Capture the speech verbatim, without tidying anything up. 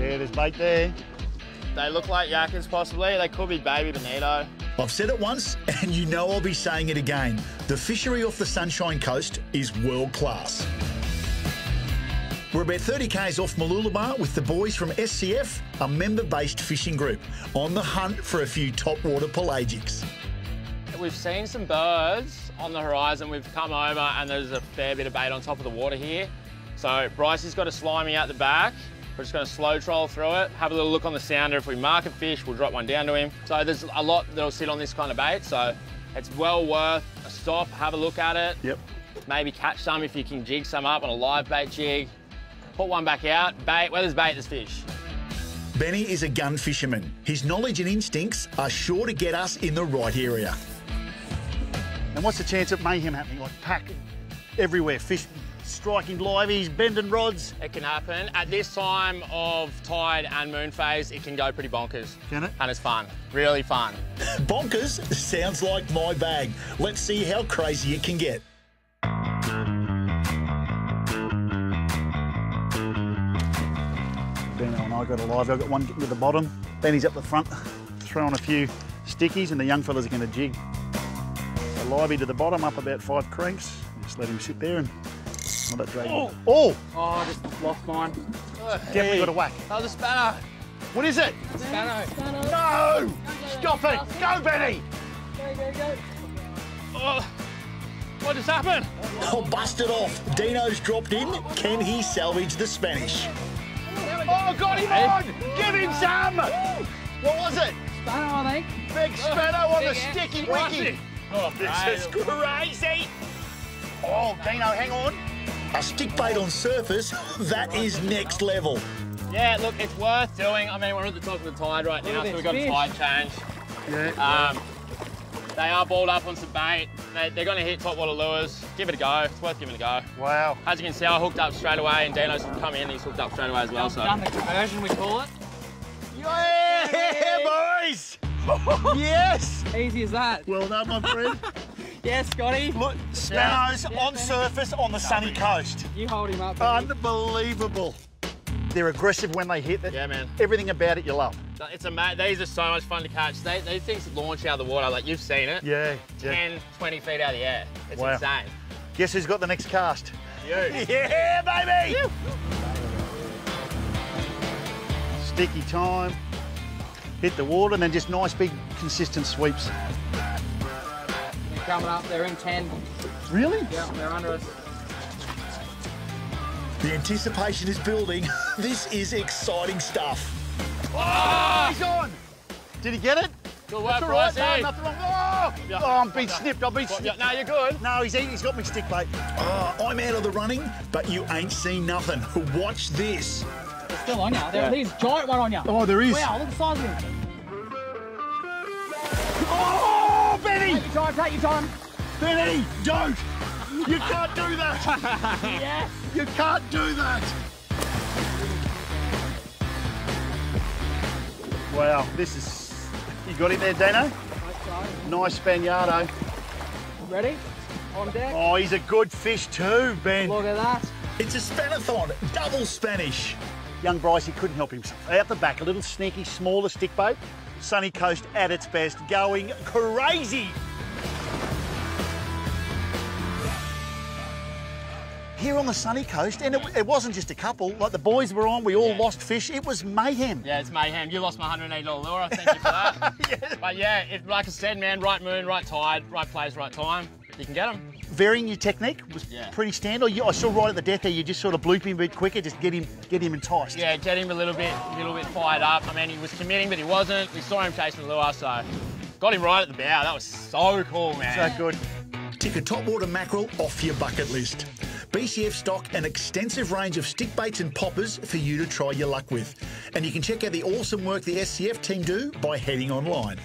Yeah, there's bait there. They look like yakkers possibly. They could be baby bonito. I've said it once, and you know I'll be saying it again. The fishery off the Sunshine Coast is world class. We're about thirty k's off Mooloola Bar with the boys from S C F, a member-based fishing group, on the hunt for a few topwater pelagics. We've seen some birds on the horizon. We've come over and there's a fair bit of bait on top of the water here. So Bryce has got a slimy out the back. We're just going to slow troll through it, have a little look on the sounder. If we mark a fish, we'll drop one down to him. So there's a lot that'll sit on this kind of bait, so it's well worth a stop, have a look at it. Yep. Maybe catch some if you can jig some up on a live bait jig. Put one back out, bait, where there's bait, there's fish. Benny is a gun fisherman. His knowledge and instincts are sure to get us in the right area. And what's the chance of mayhem happening? Like pack everywhere, fish striking liveys, bending rods. It can happen. At this time of tide and moon phase, it can go pretty bonkers. Can it? And it's fun, really fun. Bonkers sounds like my bag. Let's see how crazy it can get. Benno and I got a live. I've got one getting to the bottom. Benny's up the front, throwing a few stickies, and the young fellas are going to jig. A livey to the bottom, up about five cranks. Just let him sit there and not that drag. Oh. oh! Oh, I just lost mine. Oh, definitely hey. got a whack. Oh, the spanner. What is it? The spanner. spanner. No! Stop it! Go, Benny! Go, go, go. Oh. What just happened? Oh, busted off. Dino's dropped in. Can he salvage the Spanish? Oh, got him on! Give him some! What was it? Spanner, I think. Big spanner on the sticky wicky. Oh, this is crazy! Oh, Dino, hang on. A stick bait on surface, that is next level. Yeah, look, it's worth doing. I mean, we're at the top of the tide right now, so we've got a tide change. Yeah. Um, They are balled up on some bait. They, they're going to hit topwater lures. Give it a go. It's worth giving it a go. Wow. As you can see, I hooked up straight away, and Dino's come in and he's hooked up straight away as well. So. Done the conversion, we call it. Yeah, yeah boys! Yes! Easy as that. Well done, my friend. Yeah, Scotty. Look, Spano's yeah. on yeah, surface on the sunny coast. You hold him up. Buddy. Unbelievable. They're aggressive when they hit it. Yeah, man. Everything about it you love. It's amazing. These are so much fun to catch. They, these things launch out of the water, like you've seen it. Yeah. ten, twenty feet out of the air. It's wow. insane. Guess who's got the next cast? You. Yeah, baby! You. Sticky time. Hit the water and then just nice, big, consistent sweeps. They're coming up. They're in ten. Really? Yeah, they're under us. The anticipation is building. This is exciting stuff. Oh, he's on! Did he get it? Good work, Bryce. Right. No, nothing wrong. Oh, yeah. oh I've been yeah. snipped. I've been yeah. snipped. No, you're good. No, he's he's got me stick bait. Oh, I'm out of the running, but you ain't seen nothing. Watch this. They're still on you. There, there's a giant one on you. Oh, there is. Wow, look at the size of him. Oh, Benny! Take your time. Take your time. Benny, don't! You can't do that. Yes. You can't do that. Wow, this is... You got it there, Dino? Nice Spaniardo. Ready? On deck. Oh, he's a good fish too, Ben. Look at that. It's a spanathon, double Spanish. Young Bryce, he couldn't help himself. Out the back, a little sneaky, smaller stick bait. Sunny Coast at its best, going crazy. Here on the sunny coast, and it, it wasn't just a couple. Like the boys were on, we all yeah. lost fish. It was mayhem. Yeah, it's mayhem. You lost my one hundred and eighty dollar lure. Thank you for that. yeah. But yeah, it, like I said, man, right moon, right tide, right place, right time. You can get them. Varying your technique was yeah. pretty standard. I saw right at the death there, you just sort of bloop him a bit quicker, just get him, get him enticed. Yeah, get him a little bit, a little bit fired up. I mean, he was committing, but he wasn't. We saw him chasing the lure, so got him right at the bow. That was so cool, man. So good. Tick a topwater mackerel off your bucket list. B C F stock an extensive range of stick baits and poppers for you to try your luck with. And you can check out the awesome work the S C F team do by heading online.